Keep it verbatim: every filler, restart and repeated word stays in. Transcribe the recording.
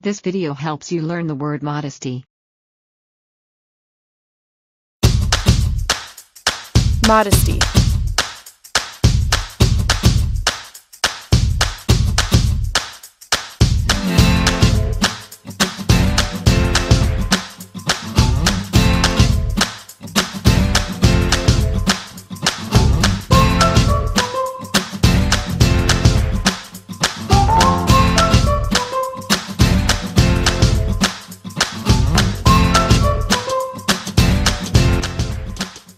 This video helps you learn the word modesty. Modesty.